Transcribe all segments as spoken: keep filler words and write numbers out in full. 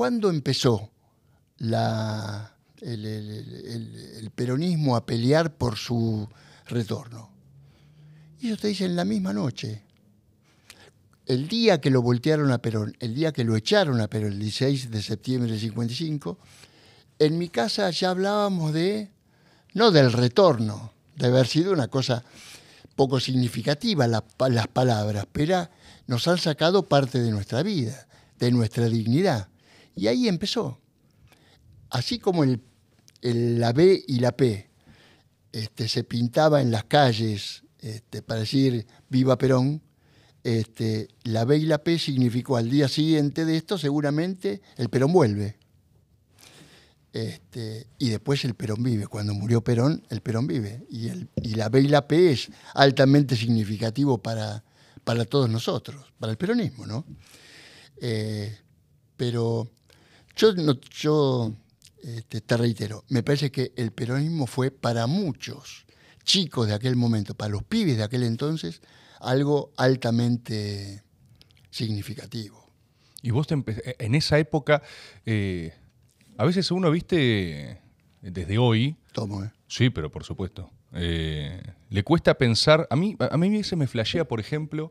¿Cuándo empezó la, el, el, el, el peronismo a pelear por su retorno? Y ellos te dicen la misma noche. El día que lo voltearon a Perón, el día que lo echaron a Perón, el dieciséis de septiembre del cincuenta y cinco, en mi casa ya hablábamos de, no del retorno, de haber sido una cosa poco significativa la, las palabras, pero nos han sacado parte de nuestra vida, de nuestra dignidad. Y ahí empezó. Así como el, el, la B y la P este, se pintaba en las calles este, para decir viva Perón, este, la B y la P significó al día siguiente de esto seguramente el Perón vuelve. Este, y después el Perón vive. Cuando murió Perón, el Perón vive. Y, el, y la B y la P es altamente significativo para, para todos nosotros, para el peronismo, ¿no? Eh, pero yo, no, yo este, te reitero, me parece que el peronismo fue para muchos chicos de aquel momento, para los pibes de aquel entonces, algo altamente significativo. Y vos te empe- en esa época... Eh... A veces uno, viste, desde hoy... Tomo, ¿eh? Sí, pero por supuesto. Eh, le cuesta pensar... A mí, a mí se me flashea, por ejemplo,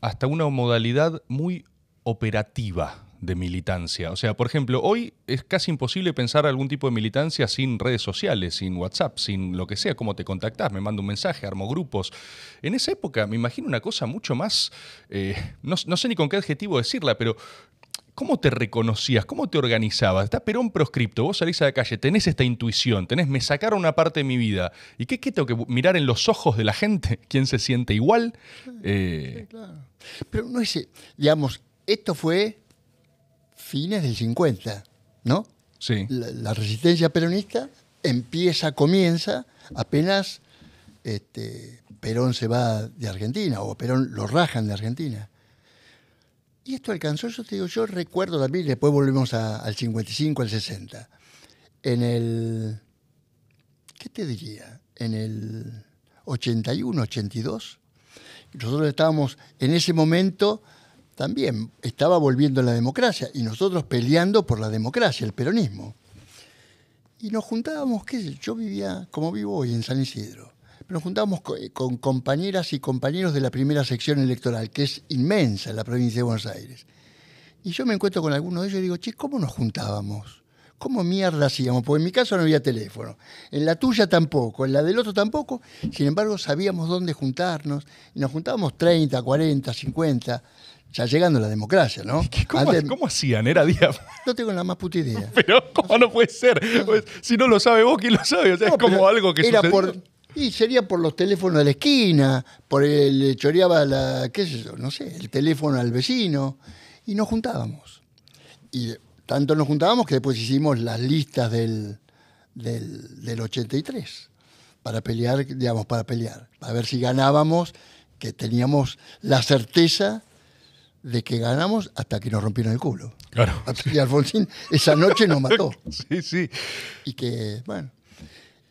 hasta una modalidad muy operativa de militancia. O sea, por ejemplo, hoy es casi imposible pensar algún tipo de militancia sin redes sociales, sin WhatsApp, sin lo que sea, cómo te contactás, me mando un mensaje, armo grupos. En esa época me imagino una cosa mucho más... Eh, no, no sé ni con qué adjetivo decirla, pero... ¿Cómo te reconocías? ¿Cómo te organizabas? Está Perón proscripto, vos salís a la calle, tenés esta intuición, tenés, me sacaron una parte de mi vida. ¿Y qué, qué tengo que mirar en los ojos de la gente? ¿Quién se siente igual? Claro, eh... claro. Pero no es, digamos, esto fue fines del cincuenta, ¿no? Sí. La, la resistencia peronista empieza, comienza, apenas este, Perón se va de Argentina o Perón lo rajan de Argentina. Y esto alcanzó, yo te digo, yo recuerdo también, después volvemos a, al cincuenta y cinco, al sesenta. En el, ¿qué te diría? En el ochenta y uno, ochenta y dos, nosotros estábamos, en ese momento, también estaba volviendo la democracia y nosotros peleando por la democracia, el peronismo. Y nos juntábamos, qué sé, yo vivía, como vivo hoy, en San Isidro. Nos juntábamos con compañeras y compañeros de la primera sección electoral, que es inmensa en la provincia de Buenos Aires. Y yo me encuentro con algunos de ellos y digo, che, ¿cómo nos juntábamos? ¿Cómo mierda hacíamos? Porque en mi caso no había teléfono, en la tuya tampoco, en la del otro tampoco. Sin embargo, sabíamos dónde juntarnos. Y nos juntábamos treinta, cuarenta, cincuenta, ya llegando a la democracia, ¿no? ¿Cómo, Antes, ¿cómo hacían? Era día... No tengo la más puta idea. Pero, ¿cómo no puede ser? Si no lo sabe vos, ¿quién lo sabe? O sea, no, es como algo que era sucedió. Por... Y sería por los teléfonos de la esquina, por el le choreaba la, qué sé yo, no sé, el teléfono al vecino, y nos juntábamos. Y tanto nos juntábamos que después hicimos las listas del, del, del ochenta y tres para pelear, digamos, para pelear, para ver si ganábamos, que teníamos la certeza de que ganamos hasta que nos rompieron el culo. Claro. Y Alfonsín esa noche nos mató. Sí, sí. Y que, bueno.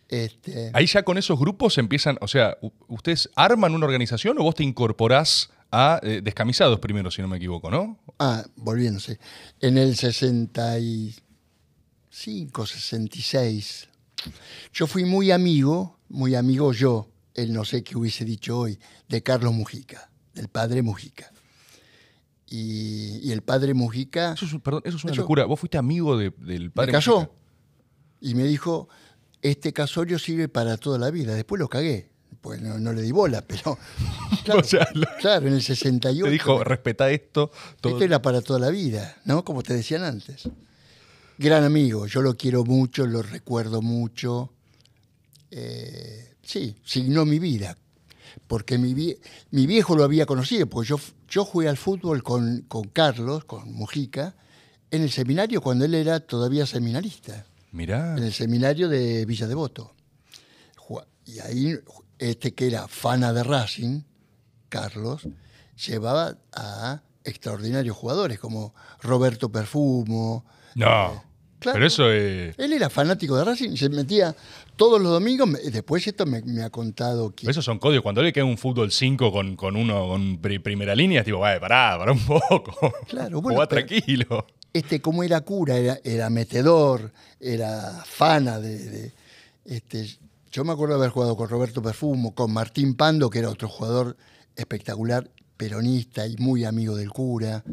Este... Ahí ya con esos grupos empiezan, o sea, ¿ustedes arman una organización o vos te incorporás a eh, Descamisados primero, si no me equivoco, no? Ah, volviéndose. En el sesenta y cinco, sesenta y seis, yo fui muy amigo, muy amigo yo, él no sé qué hubiese dicho hoy, de Carlos Mujica, del padre Mujica. Y, y el padre Mujica... Eso es, perdón, eso es una eso, locura. ¿Vos fuiste amigo de, del padre Mujica? Me casó y me dijo... Este casorio sirve para toda la vida. Después lo cagué. Pues no, no le di bola, pero... Claro, o sea, lo, claro, en el sesenta y ocho... Te dijo, respetá esto. Todo. Esto era para toda la vida, ¿no? Como te decían antes. Gran amigo. Yo lo quiero mucho, lo recuerdo mucho. Eh, sí, signó mi vida. Porque mi, vie, mi viejo lo había conocido. Porque yo, yo jugué al fútbol con, con Carlos, con Mujica, en el seminario cuando él era todavía seminarista. Mirá. En el seminario de Villa Devoto. Y ahí, este que era fana de Racing, Carlos, llevaba a extraordinarios jugadores como Roberto Perfumo. No, eh, claro, pero eso es... Él era fanático de Racing y se metía todos los domingos. Después esto me, me ha contado... Quién. Esos son códigos. Cuando le queda un fútbol cinco con, con uno con pri, primera línea, es tipo, vale, pará, pará un poco. Claro, bueno, jugá tranquilo. este, como era cura, era, era metedor, era fana de... de este, yo me acuerdo de haber jugado con Roberto Perfumo, con Martín Pando, que era otro jugador espectacular, peronista y muy amigo del cura.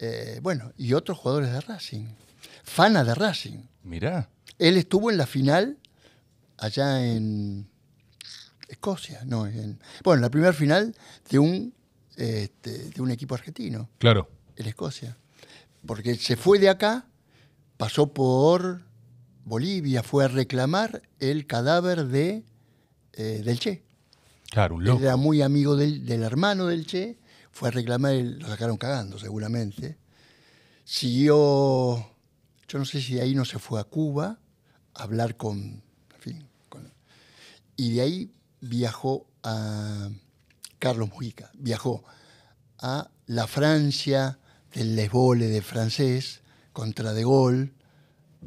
Eh, bueno, y otros jugadores de Racing. Fana de Racing. Mirá. Él estuvo en la final allá en Escocia. No, en, bueno, la primera final de un, este, de un equipo argentino. Claro. En Escocia. Porque se fue de acá, pasó por... Bolivia, fue a reclamar el cadáver de, eh, del Che. Claro, un loco. Él era muy amigo del, del hermano del Che, fue a reclamar, el, lo sacaron cagando seguramente. Siguió, yo no sé si de ahí no se fue a Cuba a hablar con, en fin, con, y de ahí viajó a Carlos Mujica, viajó a la Francia del Les Voles de francés contra De Gaulle,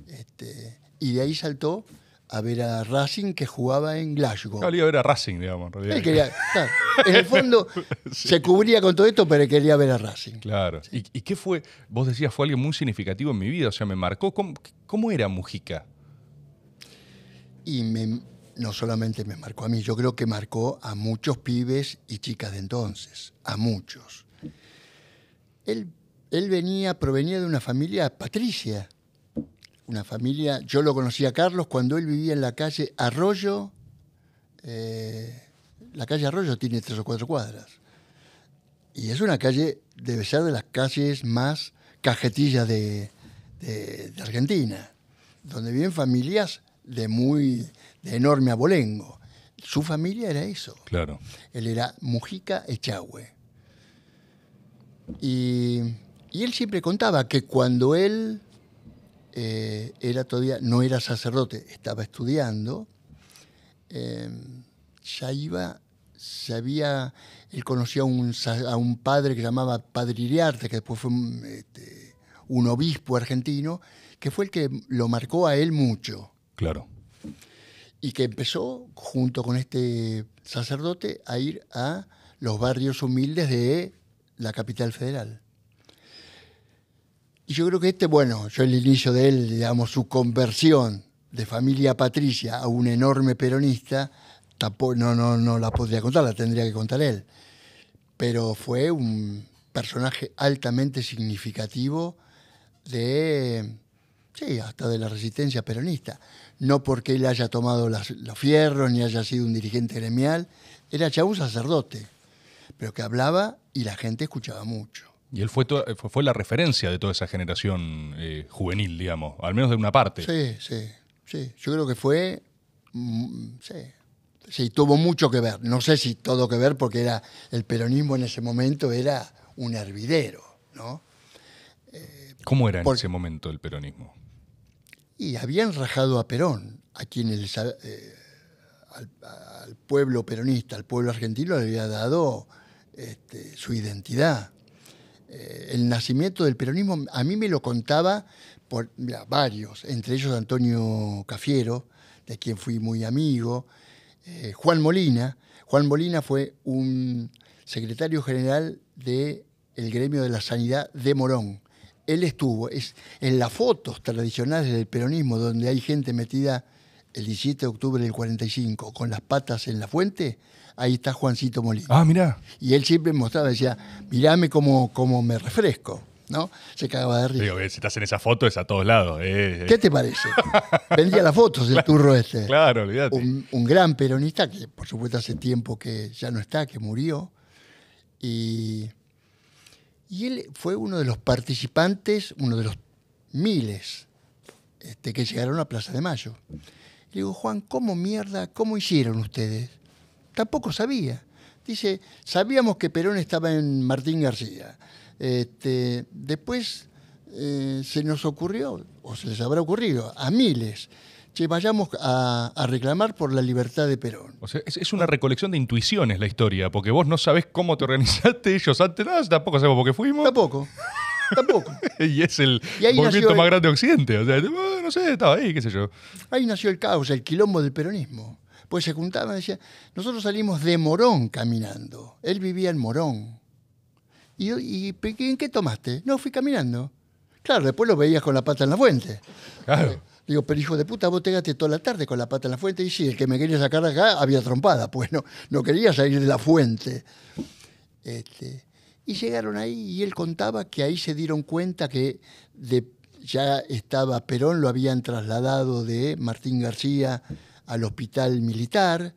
este, y de ahí saltó a ver a Racing, que jugaba en Glasgow. Quería ver a Racing, digamos. En realidad. Él quería, claro, en el fondo sí. Se cubría con todo esto, pero quería ver a Racing. Claro. Sí. ¿Y, ¿Y qué fue? Vos decías, fue alguien muy significativo en mi vida, o sea, me marcó. ¿Cómo, cómo era Mujica? Y me, no solamente me marcó a mí, yo creo que marcó a muchos pibes y chicas de entonces, a muchos. Él, él venía, provenía de una familia patricia. Una familia, yo lo conocí a Carlos cuando él vivía en la calle Arroyo. Eh, la calle Arroyo tiene tres o cuatro cuadras. Y es una calle, debe ser de las calles más cajetillas de, de, de Argentina, donde viven familias de muy de enorme abolengo. Su familia era eso. Claro. Él era Mujica Echagüe. Y, y él siempre contaba que cuando él... Eh, era todavía, no era sacerdote, estaba estudiando, eh, ya iba, sabía, él conocía a un, a un padre que llamaba Padre Iriarte, que después fue un, este, un obispo argentino, que fue el que lo marcó a él mucho. Claro. Y que empezó, junto con este sacerdote, a ir a los barrios humildes de la capital federal. Y yo creo que este, bueno, yo el inicio de él, digamos, su conversión de familia patricia a un enorme peronista, tampoco, no, no, no la podría contar, la tendría que contar él. Pero fue un personaje altamente significativo de, sí, hasta de la resistencia peronista. No porque él haya tomado las, los fierros ni haya sido un dirigente gremial, era ya un sacerdote, pero que hablaba y la gente escuchaba mucho. Y él fue, to fue la referencia de toda esa generación eh, juvenil, digamos, al menos de una parte. Sí, sí, sí. Yo creo que fue... Mm, sí. sí, tuvo mucho que ver. No sé si todo que ver, porque era el peronismo en ese momento era un hervidero, ¿no? Eh, ¿Cómo era por, en ese momento el peronismo? Y habían rajado a Perón, a quien el, eh, al, al pueblo peronista, al pueblo argentino le había dado este, su identidad. El nacimiento del peronismo, a mí me lo contaba por mira, varios, entre ellos Antonio Cafiero, de quien fui muy amigo, eh, Juan Molina. Juan Molina fue un secretario general del Gremio de la Sanidad de Morón. Él estuvo, es, en las fotos tradicionales del peronismo, donde hay gente metida el diecisiete de octubre del cuarenta y cinco, con las patas en la fuente, ahí está Juancito Molina. Ah, mirá. Y él siempre mostraba, decía, mirame cómo, cómo me refresco, ¿no? Se cagaba de risa. Digo, si estás en esa foto es a todos lados. Eh, eh. ¿Qué te parece? Vendía las fotos del turro este. Claro, olvídate. Un, un gran peronista que, por supuesto, hace tiempo que ya no está, que murió. Y, y él fue uno de los participantes, uno de los miles este, que llegaron a Plaza de Mayo. Le digo, Juan, ¿cómo mierda? ¿Cómo hicieron ustedes? Tampoco sabía. Dice, sabíamos que Perón estaba en Martín García. Este, después eh, se nos ocurrió, o se les habrá ocurrido, a miles, que vayamos a, a reclamar por la libertad de Perón. O sea, es, es una recolección de intuiciones la historia, porque vos no sabés cómo te organizaste, ellos antes nada, tampoco sabemos por qué fuimos. Tampoco. Tampoco. Y es el y movimiento más el... grande de Occidente. O sea, no sé, estaba ahí, qué sé yo. Ahí nació el caos, el quilombo del peronismo. Pues se juntaban y decían, nosotros salimos de Morón caminando. Él vivía en Morón. ¿Y, y en qué tomaste? No, fui caminando. Claro, después los veías con la pata en la fuente. Claro. Digo, pero hijo de puta, vos te gaste toda la tarde con la pata en la fuente. Y sí, el que me quería sacar de acá había trompada, pues no, no quería salir de la fuente. Este, y llegaron ahí y él contaba que ahí se dieron cuenta que de, ya estaba Perón, lo habían trasladado de Martín García al hospital militar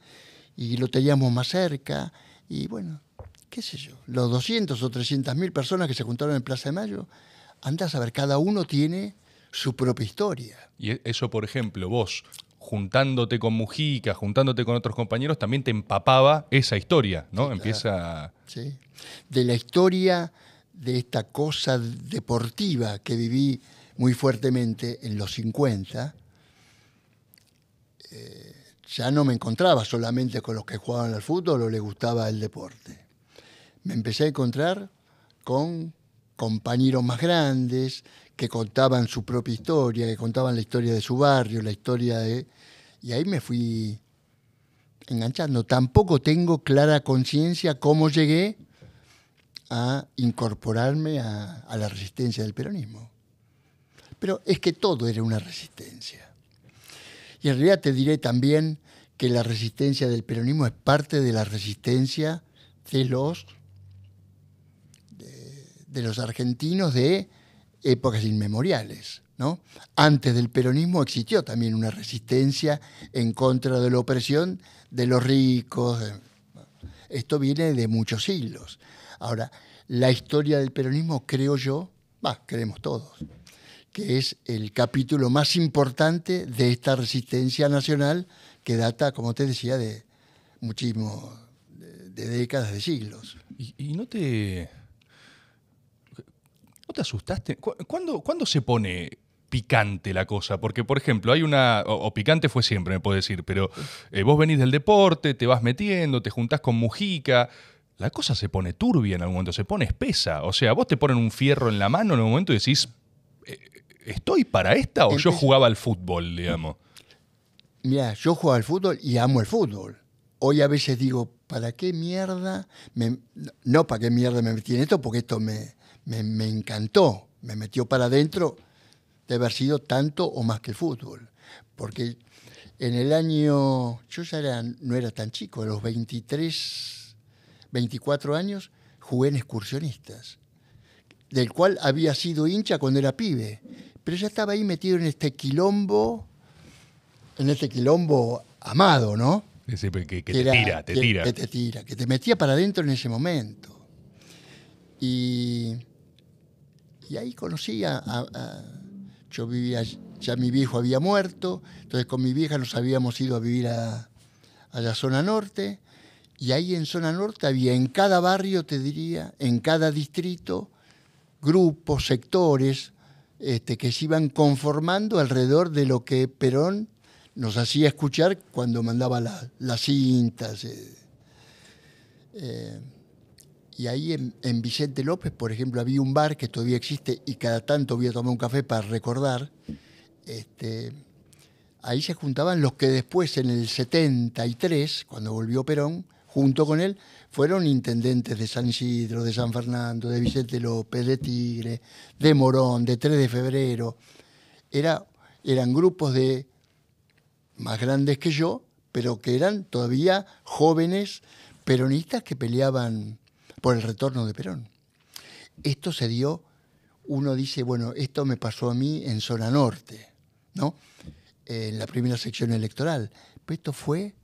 y lo teníamos más cerca. Y bueno, qué sé yo, los doscientos o trescientas mil personas que se juntaron en Plaza de Mayo, andás a ver, cada uno tiene su propia historia. Y eso, por ejemplo, vos, juntándote con Mujica, juntándote con otros compañeros, también te empapaba esa historia, ¿no? Sí, empieza... Claro. Sí. De la historia de esta cosa deportiva que viví muy fuertemente en los cincuenta, eh, ya no me encontraba solamente con los que jugaban al fútbol o les gustaba el deporte. Me empecé a encontrar con compañeros más grandes, que contaban su propia historia, que contaban la historia de su barrio, la historia de... Y ahí me fui enganchando. Tampoco tengo clara conciencia cómo llegué a incorporarme a, a la resistencia del peronismo. Pero es que todo era una resistencia. Y en realidad te diré también que la resistencia del peronismo es parte de la resistencia de los, de, de los argentinos de... épocas inmemoriales, ¿no? Antes del peronismo existió también una resistencia en contra de la opresión de los ricos. Esto viene de muchos siglos. Ahora, la historia del peronismo, creo yo, bah, creemos todos, que es el capítulo más importante de esta resistencia nacional que data, como te decía, de muchísimo, de, de décadas, de siglos. ¿Y, y no te... ¿No te asustaste? ¿Cuándo, ¿Cuándo se pone picante la cosa? Porque, por ejemplo, hay una... O, o picante fue siempre, me puedo decir, pero eh, vos venís del deporte, te vas metiendo, te juntás con Mujica. La cosa se pone turbia en algún momento, se pone espesa. O sea, vos te ponen un fierro en la mano en algún momento y decís, ¿estoy para esta o Empecé... yo jugaba al fútbol, digamos? Mirá, yo jugaba al fútbol y amo el fútbol. Hoy a veces digo, ¿para qué mierda? Me... No, ¿para qué mierda me metí en esto? Porque esto me... Me, me encantó, me metió para adentro de haber sido tanto o más que el fútbol. Porque en el año, yo ya era, no era tan chico, a los veintitrés, veinticuatro años, jugué en Excursionistas, del cual había sido hincha cuando era pibe. Pero ya estaba ahí metido en este quilombo, en este quilombo amado, ¿no? Sí, que, que, que te era, tira, te que, tira. Que te tira, que te metía para adentro en ese momento. Y, y ahí conocí a, a, a... Yo vivía... Ya mi viejo había muerto, entonces con mi vieja nos habíamos ido a vivir a, a la Zona Norte, y ahí en Zona Norte había en cada barrio, te diría, en cada distrito, grupos, sectores este, que se iban conformando alrededor de lo que Perón nos hacía escuchar cuando mandaba la, las cintas. Eh, eh, Y ahí en, en Vicente López, por ejemplo, había un bar que todavía existe y cada tanto voy a tomar un café para recordar. Este, ahí se juntaban los que después, en el setenta y tres, cuando volvió Perón, junto con él, fueron intendentes de San Isidro, de San Fernando, de Vicente López, de Tigre, de Morón, de tres de febrero. Era, eran grupos de más grandes que yo, pero que eran todavía jóvenes peronistas que peleaban por el retorno de Perón. Esto se dio, uno dice, bueno, esto me pasó a mí en Zona Norte, ¿no? En la primera sección electoral. Pero esto fue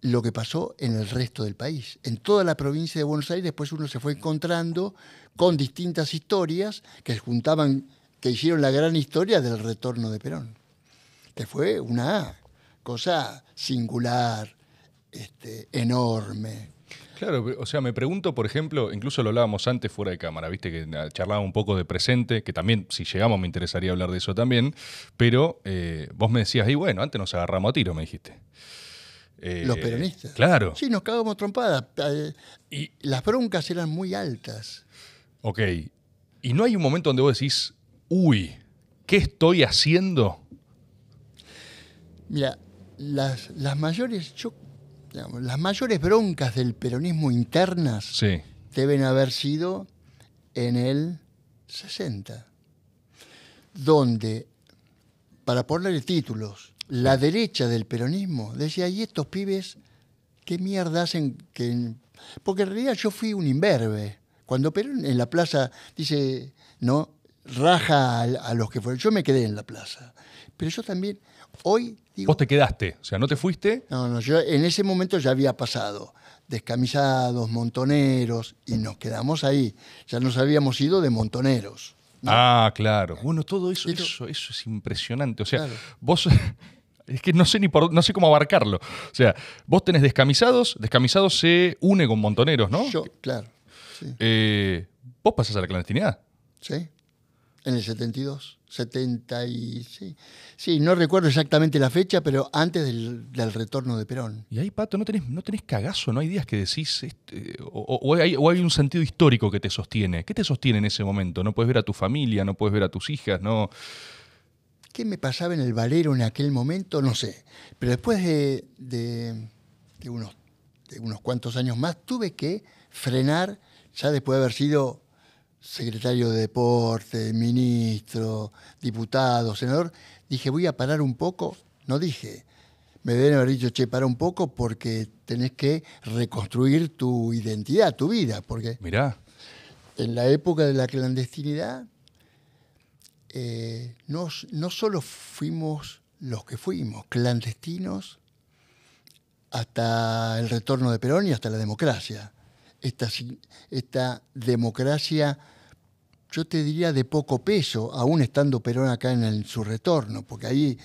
lo que pasó en el resto del país. En toda la provincia de Buenos Aires, después uno se fue encontrando con distintas historias que juntaban, que hicieron la gran historia del retorno de Perón, que fue una cosa singular, este, enorme. Claro, o sea, me pregunto, por ejemplo, incluso lo hablábamos antes fuera de cámara, viste que charlaba un poco de presente, que también, si llegamos, me interesaría hablar de eso también, pero eh, vos me decías, y bueno, antes nos agarramos a tiro, me dijiste. Eh, Los peronistas. Claro. Sí, nos cagamos trompadas. Y las broncas eran muy altas. Ok. ¿Y no hay un momento donde vos decís, uy, ¿qué estoy haciendo? Mira, las, las mayores... Yo, digamos, las mayores broncas del peronismo internas sí. deben haber sido en el sesenta. donde, para ponerle títulos, la derecha del peronismo decía, ¿y estos pibes qué mierda hacen? Que... Porque en realidad yo fui un imberbe. Cuando Perón en la plaza dice, no, raja a, a los que fueron. Yo me quedé en la plaza. Pero yo también, hoy... Digo, vos te quedaste, o sea, ¿no te fuiste? No, no, yo en ese momento ya había pasado Descamisados, Montoneros, y nos quedamos ahí. Ya nos habíamos ido de Montoneros. ¿No? Ah, claro. Bueno, todo eso, Pero, eso, eso es impresionante. O sea, claro. vos... Es que no sé ni por, no sé cómo abarcarlo. O sea, vos tenés Descamisados, Descamisados se une con Montoneros, ¿no? Yo, claro. Sí. Eh, ¿Vos pasás a la clandestinidad? Sí, en el setenta y dos, setenta y... Sí. Sí, no recuerdo exactamente la fecha, pero antes del, del retorno de Perón. Y ahí, Pato, no tenés, no tenés cagazo, no hay días que decís... Este, o, o, hay, o hay un sentido histórico que te sostiene. ¿Qué te sostiene en ese momento? No puedes ver a tu familia, no puedes ver a tus hijas, no... ¿Qué me pasaba en el Valero en aquel momento? No sé. Pero después de, de, de, unos, de unos cuantos años más tuve que frenar, ya después de haber sido secretario de Deporte, ministro, diputado, senador, dije, voy a parar un poco. No dije. Me deben haber dicho, che, para un poco porque tenés que reconstruir tu identidad, tu vida. Porque mirá. En la época de la clandestinidad... Eh, no, no solo fuimos los que fuimos, clandestinos hasta el retorno de Perón y hasta la democracia. Esta, esta democracia, yo te diría, de poco peso, aún estando Perón acá en el, su retorno, porque ahí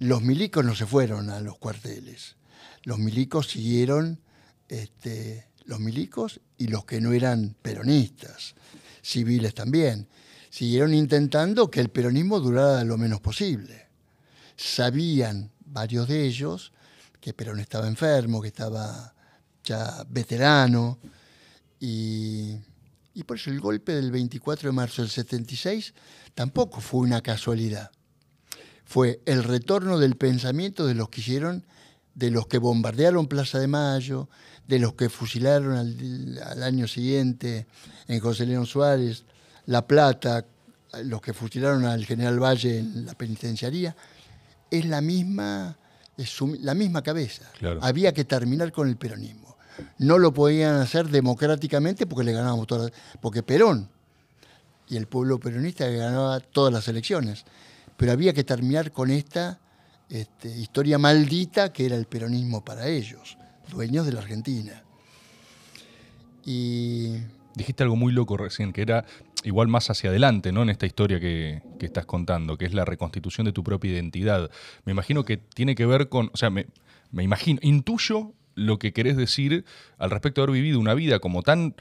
los milicos no se fueron a los cuarteles. Los milicos siguieron, este, los milicos y los que no eran peronistas, civiles también. Siguieron intentando que el peronismo durara lo menos posible. Sabían varios de ellos que Perón estaba enfermo, que estaba ya veterano. Y, y por eso el golpe del veinticuatro de marzo del setenta y seis tampoco fue una casualidad. Fue el retorno del pensamiento de los que hicieron, de los que bombardearon Plaza de Mayo, de los que fusilaron al, al año siguiente en José León Suárez, La Plata, los que fusilaron al general Valle en la penitenciaría, es la misma, es la misma cabeza. Claro. Había que terminar con el peronismo. No lo podían hacer democráticamente porque le ganábamos todas las, porque Perón y el pueblo peronista ganaba todas las elecciones. Pero había que terminar con esta este, historia maldita que era el peronismo para ellos, dueños de la Argentina. Y... Dijiste algo muy loco recién, que era igual más hacia adelante, ¿no? En esta historia que, que estás contando, que es la reconstitución de tu propia identidad. Me imagino que tiene que ver con... O sea, me, me imagino, intuyo lo que querés decir al respecto de haber vivido una vida como tan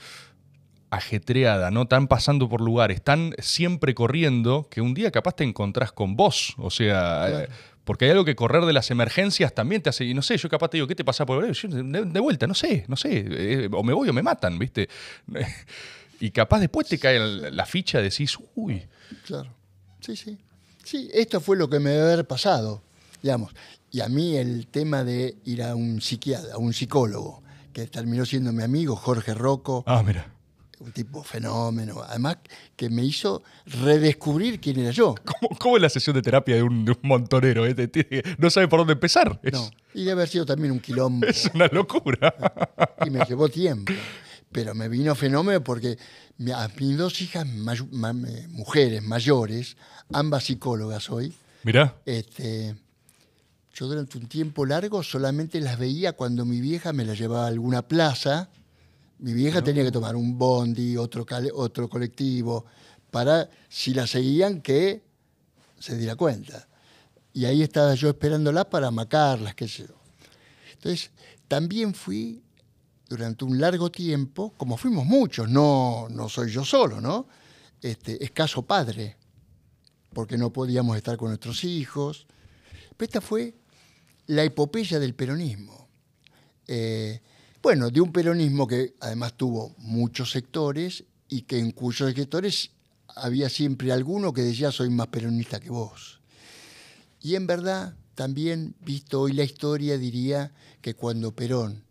ajetreada, ¿no? Tan pasando por lugares, tan siempre corriendo, que un día capaz te encontrás con vos. O sea... Claro. Eh, porque hay algo que correr de las emergencias también te hace... Y no sé, yo capaz te digo, ¿qué te pasa por ahí? Yo, de, de vuelta, no sé, no sé. Eh, o me voy o me matan, ¿viste? Y capaz después te cae la, la ficha y decís, uy. Claro, sí, sí. Sí, esto fue lo que me debe haber pasado, digamos. Y a mí el tema de ir a un psiquiatra, a un psicólogo, que terminó siendo mi amigo, Jorge Rocco. Ah, mira. Un tipo fenómeno, además que me hizo redescubrir quién era yo. ¿Cómo, cómo es la sesión de terapia de un, de un montonero? ¿Eh? No sabe por dónde empezar. Es... No, y de haber sido también un quilombo. Es una locura. Y me llevó tiempo. Pero me vino fenómeno porque a mis dos hijas, may, ma, mujeres mayores, ambas psicólogas hoy. Mirá. Este, yo durante un tiempo largo solamente las veía cuando mi vieja me la llevaba a alguna plaza. Mi vieja no. tenía que tomar un bondi, otro, otro colectivo, para, si la seguían, que se diera cuenta. Y ahí estaba yo esperándola para macarlas, qué sé yo. Entonces, también fui, durante un largo tiempo, como fuimos muchos, no, no soy yo solo, ¿no? Este, escaso padre, porque no podíamos estar con nuestros hijos. Pero esta fue la epopeya del peronismo. Eh, Bueno, de un peronismo que además tuvo muchos sectores y que en cuyos sectores había siempre alguno que decía soy más peronista que vos. Y en verdad, también visto hoy la historia, diría que cuando Perón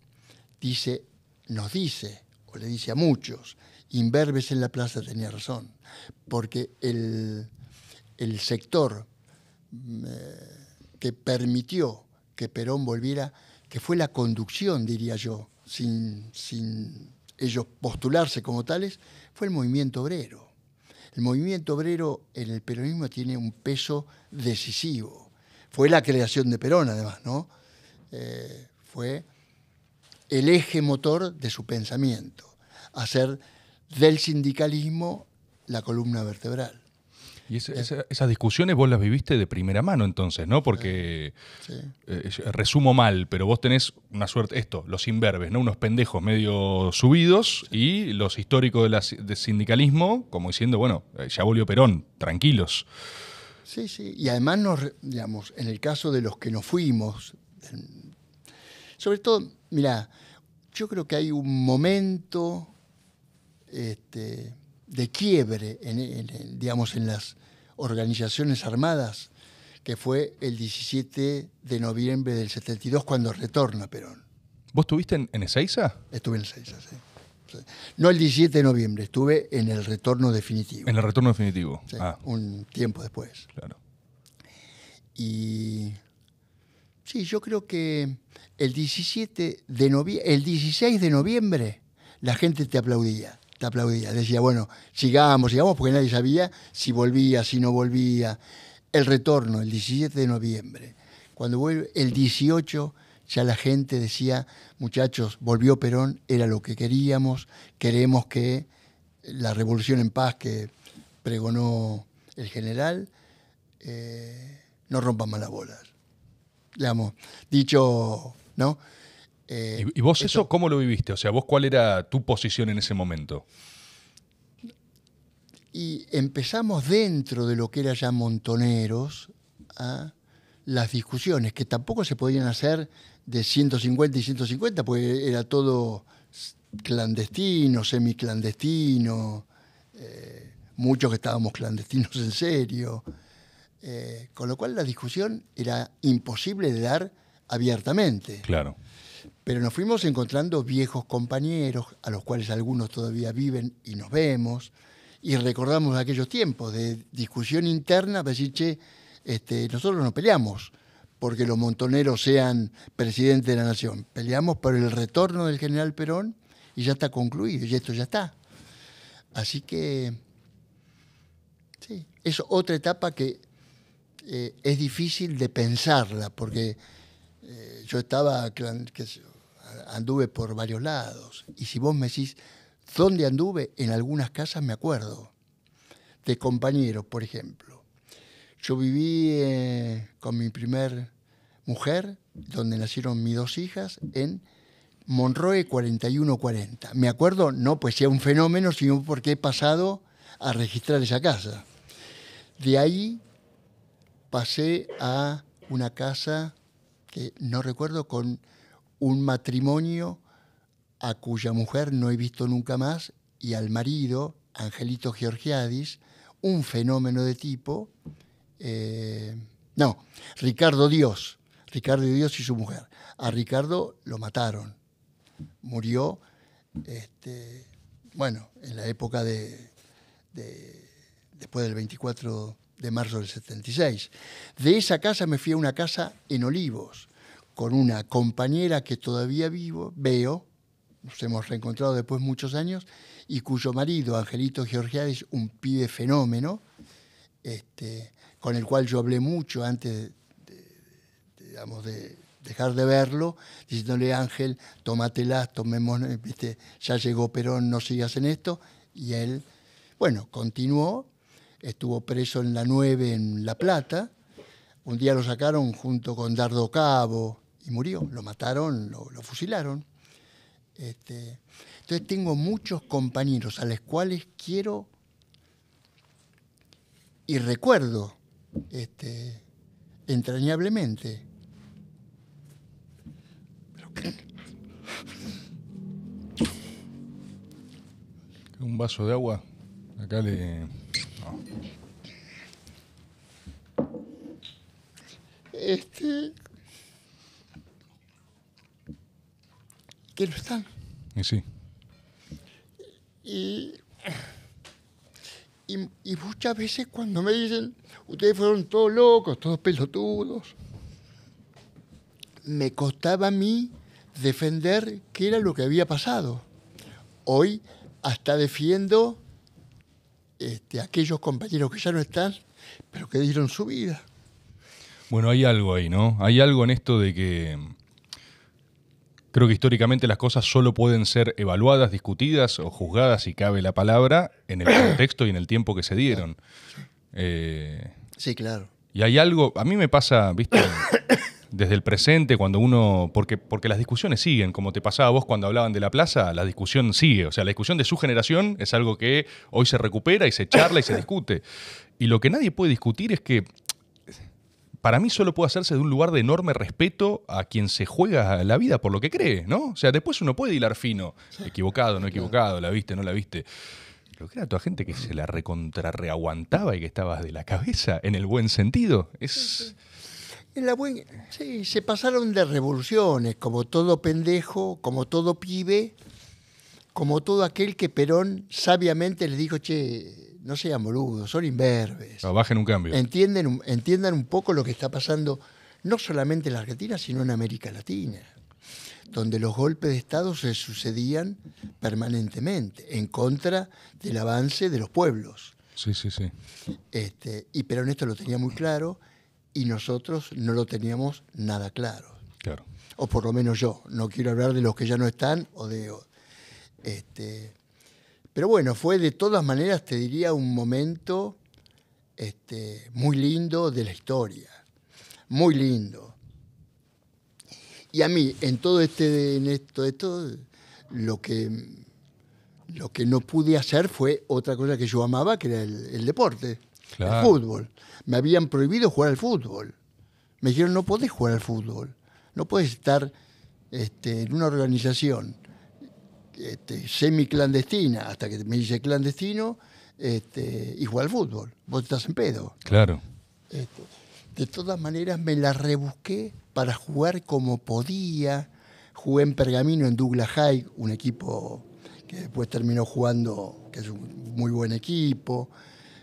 dice, nos dice, o le dice a muchos, imberbes en la plaza, tenía razón, porque el, el sector eh, que permitió que Perón volviera, que fue la conducción, diría yo, sin, sin ellos postularse como tales, fue el movimiento obrero. El movimiento obrero en el peronismo tiene un peso decisivo. Fue la creación de Perón, además, ¿no? Eh, fue el eje motor de su pensamiento, hacer del sindicalismo la columna vertebral. Y esa, esa, esas discusiones vos las viviste de primera mano entonces, ¿no? Porque, sí. eh, resumo mal, pero vos tenés una suerte, esto, los imberbes, ¿no? Unos pendejos medio subidos, sí. Y los históricos de la, de sindicalismo como diciendo, bueno, ya volvió Perón, tranquilos. Sí, sí, y además, nos, digamos, en el caso de los que nos fuimos, sobre todo, mirá, yo creo que hay un momento este, de quiebre en, en, digamos, en las organizaciones armadas, que fue el diecisiete de noviembre del setenta y dos, cuando retorna Perón. ¿Vos estuviste en, en Ezeiza? Estuve en Ezeiza, sí. sí. No el diecisiete de noviembre, estuve en el retorno definitivo. En el retorno definitivo. Sí, ah. Un tiempo después. Claro. Y sí, yo creo que el diecisiete de noviembre, el dieciséis de noviembre la gente te aplaudía. Te aplaudía, decía, bueno, sigamos, sigamos, porque nadie sabía si volvía, si no volvía. El retorno, el diecisiete de noviembre. Cuando vuelve, el dieciocho, ya la gente decía, muchachos, volvió Perón, era lo que queríamos, queremos que la revolución en paz que pregonó el general, eh, no rompan más las bolas. Digamos, dicho, ¿no? Eh, ¿Y vos eso, eso cómo lo viviste? O sea, ¿vos cuál era tu posición en ese momento? Y empezamos dentro de lo que era ya Montoneros, ¿ah? Las discusiones, que tampoco se podían hacer de ciento cincuenta y ciento cincuenta, porque era todo clandestino, semiclandestino, eh, muchos que estábamos clandestinos en serio. Eh, con lo cual la discusión era imposible de dar abiertamente. Claro. Pero nos fuimos encontrando viejos compañeros, a los cuales algunos todavía viven y nos vemos, y recordamos aquellos tiempos de discusión interna, para decir, che, este, nosotros no peleamos porque los montoneros sean presidente de la nación, peleamos por el retorno del general Perón y ya está concluido, y esto ya está. Así que, sí, es otra etapa que eh, es difícil de pensarla, porque eh, yo estaba... Que, anduve por varios lados, y si vos me decís dónde anduve, en algunas casas me acuerdo, de compañeros, por ejemplo. Yo viví eh, con mi primer mujer, donde nacieron mis dos hijas, en Monroe cuarenta y uno cuarenta. Me acuerdo, no pues sea un fenómeno, sino porque he pasado a registrar esa casa. De ahí pasé a una casa que no recuerdo, con un matrimonio a cuya mujer no he visto nunca más, y al marido, Angelito Georgiadis, un fenómeno de tipo... Eh, no, Ricardo Dios, Ricardo Dios y su mujer. A Ricardo lo mataron. Murió, este, bueno, en la época de, de... después del veinticuatro de marzo del setenta y seis. De esa casa me fui a una casa en Olivos, con una compañera que todavía vivo, veo, nos hemos reencontrado después de muchos años, y cuyo marido, Angelito Georgiadis, un pibe fenómeno, este, con el cual yo hablé mucho antes de, de, digamos, de dejar de verlo, diciéndole, Ángel, tómatelas, tomemos, ¿viste? Ya llegó Perón, no sigas en esto. Y él, bueno, continuó, estuvo preso en la nueve en La Plata, un día lo sacaron junto con Dardo Cabo, y murió, lo mataron, lo, lo fusilaron. Este, entonces tengo muchos compañeros a los cuales quiero y recuerdo este, entrañablemente. Un vaso de agua, acá le... No. Este, que no están. Y sí. Y, y, y muchas veces cuando me dicen, ustedes fueron todos locos, todos pelotudos. Me costaba a mí defender qué era lo que había pasado. Hoy hasta defiendo este, aquellos compañeros que ya no están, pero que dieron su vida. Bueno, hay algo ahí, ¿no? Hay algo en esto de que creo que históricamente las cosas solo pueden ser evaluadas, discutidas o juzgadas, si cabe la palabra, en el contexto y en el tiempo que se dieron. Eh, sí, claro. Y hay algo, a mí me pasa, ¿viste? Desde el presente, cuando uno... Porque, porque las discusiones siguen, como te pasaba a vos cuando hablaban de la plaza, la discusión sigue. O sea, la discusión de su generación es algo que hoy se recupera y se charla y se discute. Y lo que nadie puede discutir es que para mí solo puede hacerse de un lugar de enorme respeto a quien se juega la vida por lo que cree, ¿no? O sea, después uno puede hilar fino. Equivocado, no equivocado, la viste, no la viste. Pero que era toda gente que se la recontra reaguantaba y que estabas de la cabeza, en el buen sentido. Es... En la buena, sí, se pasaron de revoluciones, como todo pendejo, como todo pibe, como todo aquel que Perón sabiamente les dijo, che, no sean boludos, son imberbes. No, bajen un cambio. Entienden, entiendan un poco lo que está pasando, no solamente en la Argentina, sino en América Latina, donde los golpes de Estado se sucedían permanentemente, en contra del avance de los pueblos. Sí, sí, sí. Este, y Perón esto lo tenía muy claro, y nosotros no lo teníamos nada claro. Claro. O por lo menos yo. No quiero hablar de los que ya no están o de... O, este, pero bueno, fue de todas maneras, te diría, un momento este, muy lindo de la historia. Muy lindo. Y a mí, en todo este... En esto, esto lo, que, lo que no pude hacer fue otra cosa que yo amaba, que era el, el deporte. Claro. El fútbol. Me habían prohibido jugar al fútbol. Me dijeron, no podés jugar al fútbol. No podés estar este, en una organización este, semiclandestina, hasta que me hice clandestino, este, y jugar al fútbol. Vos estás en pedo. Claro. Este, de todas maneras, me la rebusqué para jugar como podía. Jugué en Pergamino, en Douglas High, un equipo que después terminó jugando, que es un muy buen equipo.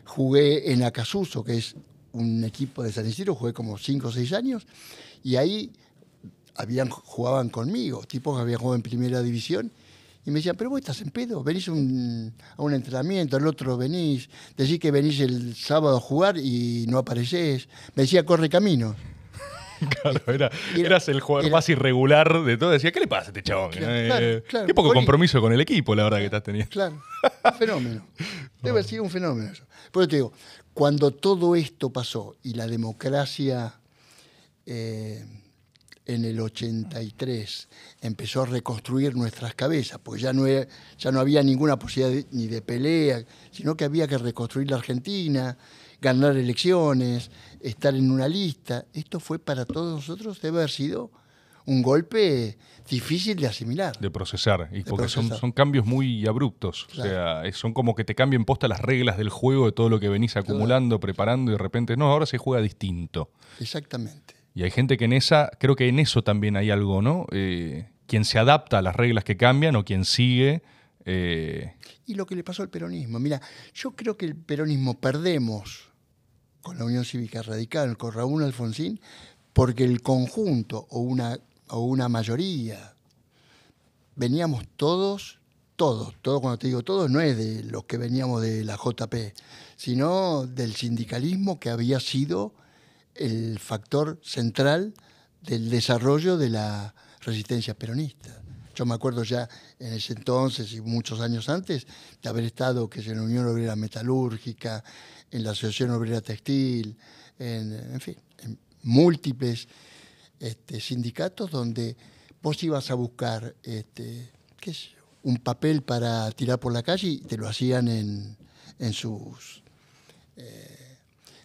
Jugué en Acasuso, que es un equipo de San Isidro, jugué como cinco o seis años, y ahí habían, jugaban conmigo, tipos que habían jugado en primera división, y me decían, pero vos estás en pedo, venís un, a un entrenamiento, al otro venís, decís que venís el sábado a jugar y no aparecés. Me decía, corre caminos. Claro, era, era, eras el jugador era, más irregular de todo. Decía, ¿qué le pasa a este chabón? Claro, eh, claro, claro, qué poco compromiso con el equipo, la verdad, que estás teniendo. Claro, un fenómeno. Debe haber sido un fenómeno eso. Por eso te digo, cuando todo esto pasó y la democracia eh, en el ochenta y tres empezó a reconstruir nuestras cabezas, porque ya no, era, ya no había ninguna posibilidad de, ni de pelea, sino que había que reconstruir la Argentina, ganar elecciones, estar en una lista. Esto fue para todos nosotros, debe haber sido un golpe difícil de asimilar. De procesar, y de porque procesar. Son, son cambios muy abruptos. Claro. O sea, son como que te cambian posta las reglas del juego, de todo lo que venís acumulando, claro, preparando, y de repente, no, ahora se juega distinto. Exactamente. Y hay gente que en esa, creo que en eso también hay algo, ¿no? Eh, quien se adapta a las reglas que cambian o quien sigue... Eh... Y lo que le pasó al peronismo. Mira, yo creo que el peronismo perdemos... con la Unión Cívica Radical, con Raúl Alfonsín, porque el conjunto o una, o una mayoría, veníamos todos, todos, todos, cuando te digo todos, no es de los que veníamos de la J P, sino del sindicalismo que había sido el factor central del desarrollo de la resistencia peronista. Yo me acuerdo ya en ese entonces y muchos años antes de haber estado que es en la Unión Obrera Metalúrgica, en la Asociación Obrera Textil, en, en fin, en múltiples este, sindicatos donde vos ibas a buscar este, ¿qué es? un papel para tirar por la calle y te lo hacían en, en sus... Eh,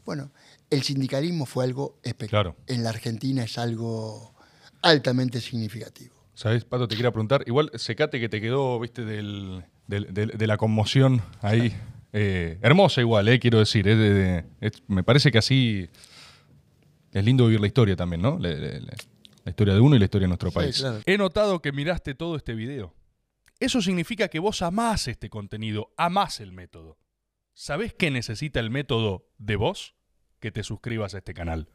bueno, el sindicalismo fue algo espectacular. Claro. En la Argentina es algo altamente significativo. ¿Sabés, Pato? Te quería preguntar, igual secate que te quedó, viste, del, del, del, de la conmoción ahí... Claro. Eh, hermosa igual, eh, quiero decir. Eh, de, de, es, me parece que así es lindo vivir la historia también, ¿no? La, la, la historia de uno y la historia de nuestro país. Sí, claro. He notado que miraste todo este video. Eso significa que vos amás este contenido, amás el método. ¿Sabés qué necesita el método de vos? que te suscribas a este canal.